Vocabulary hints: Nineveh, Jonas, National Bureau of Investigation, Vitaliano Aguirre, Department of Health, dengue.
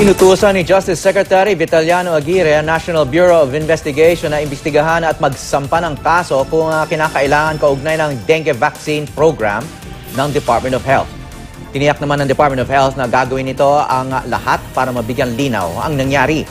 Inutusan ni Justice Secretary Vitaliano Aguirre ang National Bureau of Investigation na imbestigahan at magsampa ng kaso kung kinakailangan kaugnay ng dengue vaccine program ng Department of Health. Tiniyak naman ng Department of Health na gagawin ito ang lahat para mabigyan linaw ang nangyari.